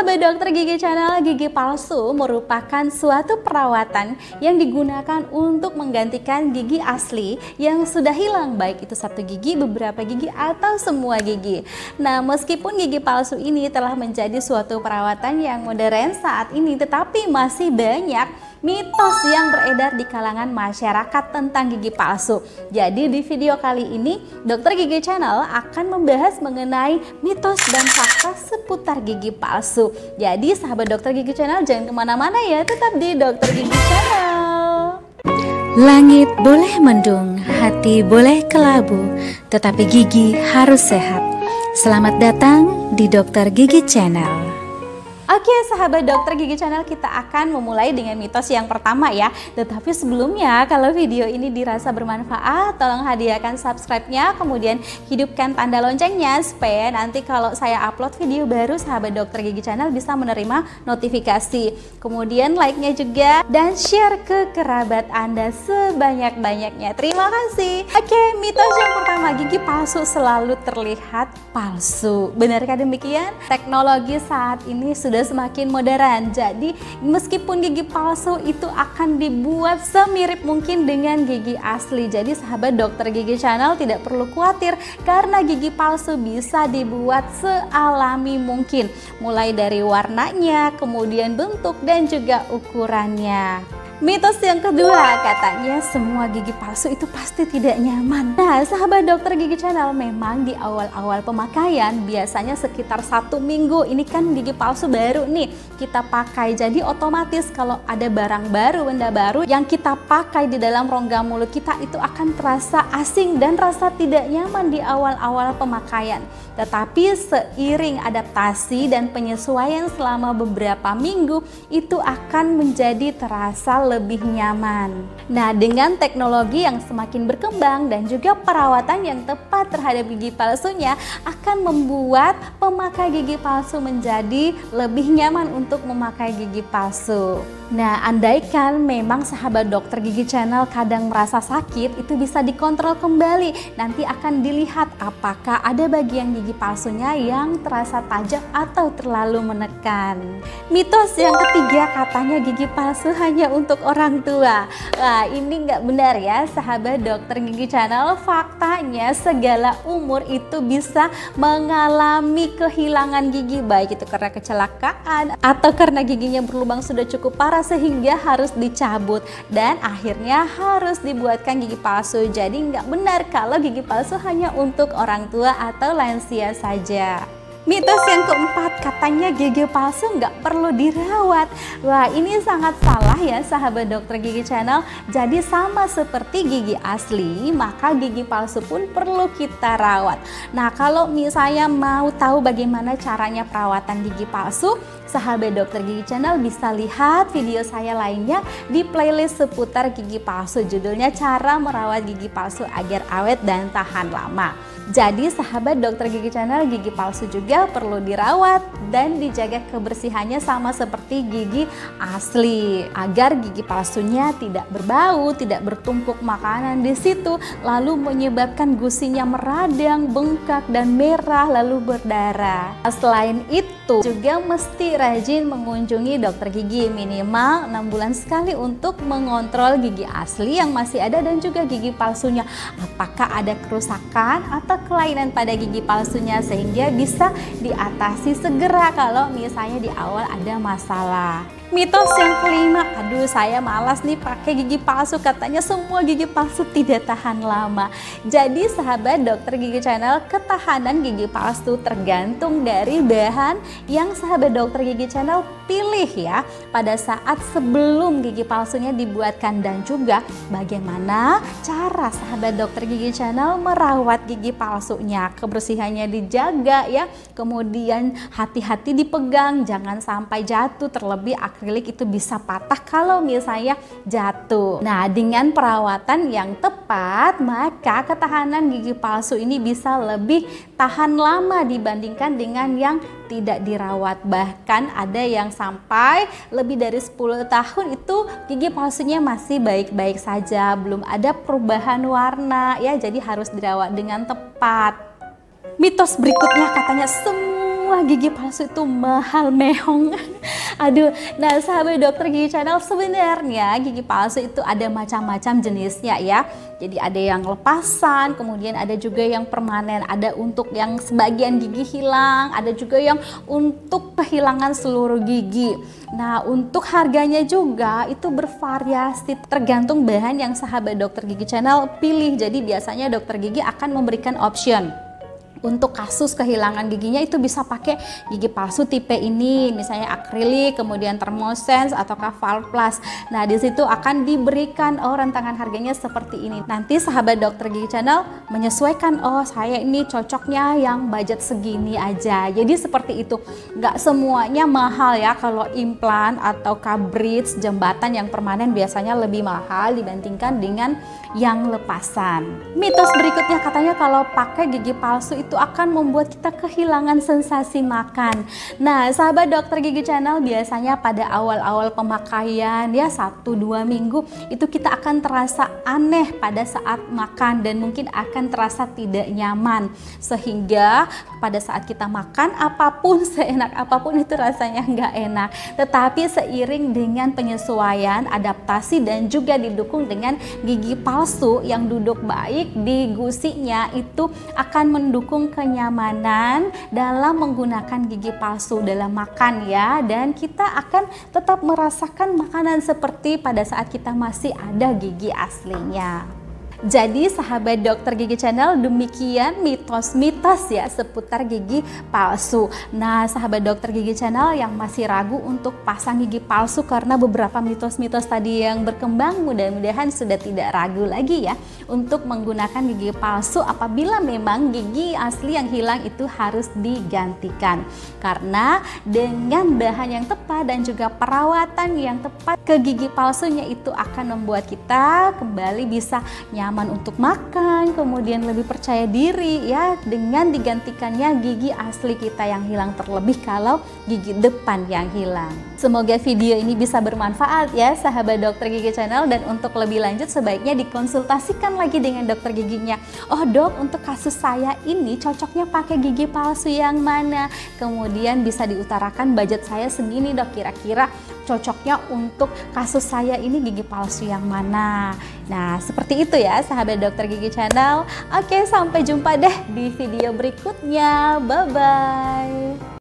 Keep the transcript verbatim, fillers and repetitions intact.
sahabat Dokter Gigi Channel, gigi palsu merupakan suatu perawatan yang digunakan untuk menggantikan gigi asli yang sudah hilang, baik itu satu gigi, beberapa gigi, atau semua gigi. Nah, meskipun gigi palsu ini telah menjadi suatu perawatan yang modern saat ini, tetapi masih banyak mitos yang beredar di kalangan masyarakat tentang gigi palsu. Jadi di video kali ini Dokter Gigi Channel akan membahas mengenai mitos dan fakta seputar gigi palsu. Jadi sahabat Dokter Gigi Channel jangan kemana-mana ya, tetap di Dokter Gigi Channel. Langit boleh mendung, hati boleh kelabu, tetapi gigi harus sehat. Selamat datang di Dokter Gigi Channel. Oke sahabat Dokter Gigi Channel, kita akan memulai dengan mitos yang pertama ya. Tetapi sebelumnya, kalau video ini dirasa bermanfaat, tolong hadiahkan subscribe-nya, kemudian hidupkan tanda loncengnya supaya nanti kalau saya upload video baru sahabat Dokter Gigi Channel bisa menerima notifikasi. Kemudian like-nya juga dan share ke kerabat Anda sebanyak-banyaknya. Terima kasih. Oke, mitos yang pertama, gigi palsu selalu terlihat palsu. Benarkah demikian? Teknologi saat ini sudah semakin modern, jadi meskipun gigi palsu itu akan dibuat semirip mungkin dengan gigi asli. Jadi sahabat Dokter Gigi Channel tidak perlu khawatir karena gigi palsu bisa dibuat sealami mungkin, mulai dari warnanya, kemudian bentuk dan juga ukurannya. Mitos yang kedua, katanya semua gigi palsu itu pasti tidak nyaman. Nah, sahabat Dokter Gigi Channel, memang di awal-awal pemakaian biasanya sekitar satu minggu. Ini kan gigi palsu baru nih kita pakai, jadi otomatis kalau ada barang baru, benda baru yang kita pakai di dalam rongga mulut kita itu akan terasa asing dan rasa tidak nyaman di awal-awal pemakaian. Tetapi seiring adaptasi dan penyesuaian selama beberapa minggu itu akan menjadi terasa lebih nyaman. Nah, dengan teknologi yang semakin berkembang dan juga perawatan yang tepat terhadap gigi palsunya akan membuat pemakai gigi palsu menjadi lebih nyaman untuk memakai gigi palsu. Nah, andaikan memang sahabat Dokter Gigi Channel kadang merasa sakit, itu bisa dikontrol kembali. Nanti akan dilihat apakah ada bagian gigi palsunya yang terasa tajam atau terlalu menekan. Mitos yang ketiga, katanya gigi palsu hanya untuk orang tua. Wah, ini nggak benar ya sahabat Dokter Gigi Channel. Faktanya segala umur itu bisa mengalami kehilangan gigi, baik itu karena kecelakaan atau karena giginya berlubang sudah cukup parah sehingga harus dicabut dan akhirnya harus dibuatkan gigi palsu. Jadi nggak benar kalau gigi palsu hanya untuk orang tua atau lansia saja. Mitos yang keempat, katanya gigi palsu nggak perlu dirawat. Wah, ini sangat salah ya sahabat Dokter Gigi Channel. Jadi sama seperti gigi asli, maka gigi palsu pun perlu kita rawat. Nah, kalau misalnya mau tahu bagaimana caranya perawatan gigi palsu, sahabat Dokter Gigi Channel bisa lihat video saya lainnya di playlist seputar gigi palsu. Judulnya Cara Merawat Gigi Palsu Agar Awet dan Tahan Lama. Jadi sahabat Dokter Gigi Channel, gigi palsu juga perlu dirawat dan dijaga kebersihannya sama seperti gigi asli agar gigi palsunya tidak berbau, tidak bertumpuk makanan di situ, lalu menyebabkan gusinya meradang, bengkak dan merah lalu berdarah. Selain itu juga mesti rajin mengunjungi dokter gigi minimal enam bulan sekali untuk mengontrol gigi asli yang masih ada dan juga gigi palsunya. Apakah ada kerusakan atau kelainan pada gigi palsunya sehingga bisa diatasi segera kalau misalnya di awal ada masalah. Mitos yang kelima, aduh saya malas nih pakai gigi palsu, katanya semua gigi palsu tidak tahan lama. Jadi sahabat Dokter Gigi Channel, ketahanan gigi palsu tergantung dari bahan yang sahabat Dokter Gigi Channel pilih ya pada saat sebelum gigi palsunya dibuatkan dan juga bagaimana cara sahabat Dokter Gigi Channel merawat gigi palsunya. Kebersihannya dijaga ya, kemudian hati-hati dipegang, jangan sampai jatuh, terlebih akrilik itu bisa patah kalau misalnya jatuh. Nah, dengan perawatan yang tepat maka ketahanan gigi palsu ini bisa lebih tahan lama dibandingkan dengan yang tidak dirawat. Bahkan ada yang sampai lebih dari sepuluh tahun itu gigi palsunya masih baik-baik saja, belum ada perubahan warna ya, jadi harus dirawat dengan tepat. Mitos berikutnya, katanya semua Wah, gigi palsu itu mahal mehong. Aduh, nah sahabat Dokter Gigi Channel, sebenarnya gigi palsu itu ada macam-macam jenisnya ya. Jadi ada yang lepasan, kemudian ada juga yang permanen, ada untuk yang sebagian gigi hilang, ada juga yang untuk kehilangan seluruh gigi. Nah, untuk harganya juga itu bervariasi tergantung bahan yang sahabat Dokter Gigi Channel pilih. Jadi biasanya dokter gigi akan memberikan option. Untuk kasus kehilangan giginya itu bisa pakai gigi palsu tipe ini, misalnya akrilik, kemudian thermosense ataukah valplus. Nah, di situ akan diberikan oh rentangan harganya seperti ini. Nanti sahabat Dokter Gigi Channel menyesuaikan, oh saya ini cocoknya yang budget segini aja. Jadi seperti itu. Nggak semuanya mahal ya. Kalau implan ataukah bridge jembatan yang permanen biasanya lebih mahal dibandingkan dengan yang lepasan. Mitos berikutnya katanya kalau pakai gigi palsu itu itu akan membuat kita kehilangan sensasi makan. Nah, sahabat Dokter Gigi Channel, biasanya pada awal-awal pemakaian ya satu dua minggu itu kita akan terasa aneh pada saat makan dan mungkin akan terasa tidak nyaman. Sehingga pada saat kita makan apapun seenak apapun itu rasanya nggak enak. Tetapi seiring dengan penyesuaian, adaptasi dan juga didukung dengan gigi palsu yang duduk baik di gusinya itu akan mendukung kenyamanan dalam menggunakan gigi palsu dalam makan ya, dan kita akan tetap merasakan makanan seperti pada saat kita masih ada gigi aslinya. Jadi sahabat Dokter Gigi Channel, demikian mitos-mitos ya seputar gigi palsu. Nah, sahabat Dokter Gigi Channel yang masih ragu untuk pasang gigi palsu karena beberapa mitos-mitos tadi yang berkembang, mudah-mudahan sudah tidak ragu lagi ya untuk menggunakan gigi palsu apabila memang gigi asli yang hilang itu harus digantikan. Karena dengan bahan yang tepat dan juga perawatan yang tepat ke gigi palsunya itu akan membuat kita kembali bisa nyaman Aman untuk makan, kemudian lebih percaya diri ya dengan digantikannya gigi asli kita yang hilang, terlebih kalau gigi depan yang hilang. Semoga video ini bisa bermanfaat ya sahabat Dokter Gigi Channel, dan untuk lebih lanjut sebaiknya dikonsultasikan lagi dengan dokter giginya. Oh dok, untuk kasus saya ini cocoknya pakai gigi palsu yang mana? Kemudian bisa diutarakan budget saya segini dok, kira-kira cocoknya untuk kasus saya ini gigi palsu yang mana? Nah, seperti itu ya sahabat Dokter Gigi Channel. Oke, sampai jumpa deh di video berikutnya. Bye-bye.